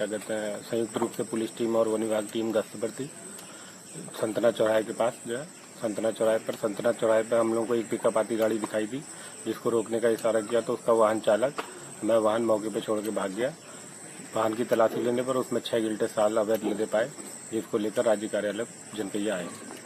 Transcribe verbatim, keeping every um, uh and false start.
क्या कहते हैं, संयुक्त रूप से पुलिस टीम और वन विभाग टीम गश्त पर थी संतना चौराहे के पास। जो है संतना चौराहे पर संतना चौराहे पर हम लोगों को एक पिकअप आती गाड़ी दिखाई दी, जिसको रोकने का इशारा किया तो उसका वाहन चालक मैं वाहन मौके पर छोड़ के भाग गया। वाहन की तलाशी लेने पर उसमें छह गिल्टे साल अवैध लदे पाए, जिसको लेकर राज्य कार्यालय जनकैया आए।